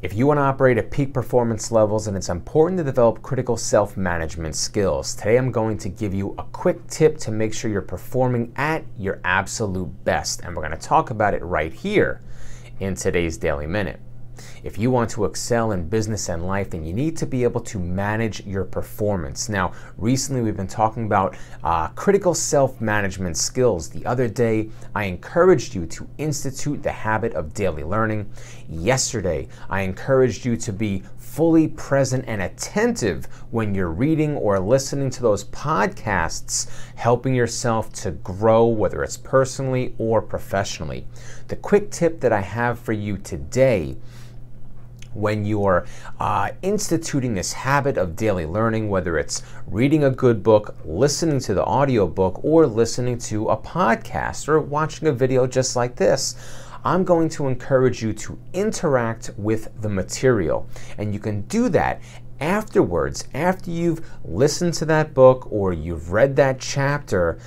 If you want to operate at peak performance levels, then it's important to develop critical self-management skills. Today I'm going to give you a quick tip to make sure you're performing at your absolute best, and we're going to talk about it right here in today's Daily Minute. If you want to excel in business and life, then you need to be able to manage your performance. Now, recently we've been talking about critical self-management skills. The other day, I encouraged you to institute the habit of daily learning. Yesterday, I encouraged you to be fully present and attentive when you're reading or listening to those podcasts, helping yourself to grow, whether it's personally or professionally. The quick tip that I have for you today, when you are instituting this habit of daily learning, whether it's reading a good book, listening to the audiobook, or listening to a podcast, or watching a video just like this, I'm going to encourage you to interact with the material. And you can do that afterwards, after you've listened to that book or you've read that chapter.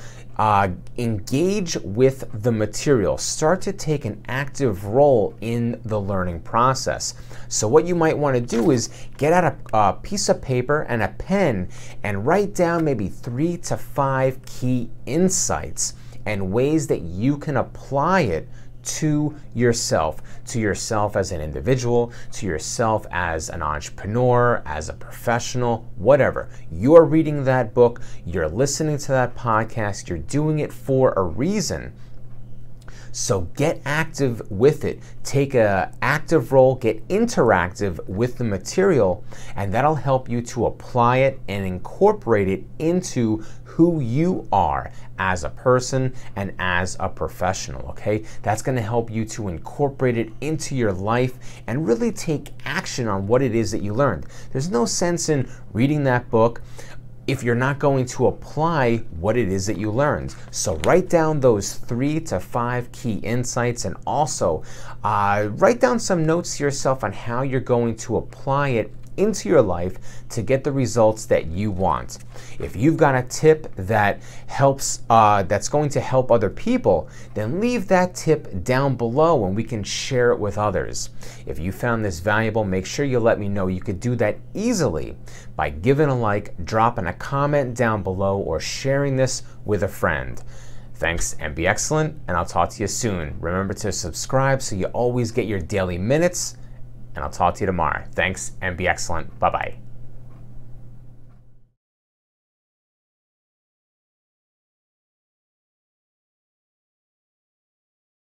Engage with the material. Start to take an active role in the learning process. So what you might want to do is get out a piece of paper and a pen and write down maybe 3 to 5 key insights and ways that you can apply it to yourself as an individual, to yourself as an entrepreneur, as a professional, whatever. You're reading that book, you're listening to that podcast, you're doing it for a reason. So get active with it. Take an active role, get interactive with the material, and that'll help you to apply it and incorporate it into who you are as a person and as a professional, okay? That's gonna help you to incorporate it into your life and really take action on what it is that you learned. There's no sense in reading that book if you're not going to apply what it is that you learned. So write down those 3 to 5 key insights, and also write down some notes to yourself on how you're going to apply it into your life to get the results that you want. If you've got a tip that helps, that's going to help other people, then leave that tip down below and we can share it with others. If you found this valuable, make sure you let me know. You could do that easily by giving a like, dropping a comment down below, or sharing this with a friend. Thanks, and be excellent, and I'll talk to you soon. Remember to subscribe so you always get your daily minutes. And I'll talk to you tomorrow. Thanks, and be excellent. Bye-bye.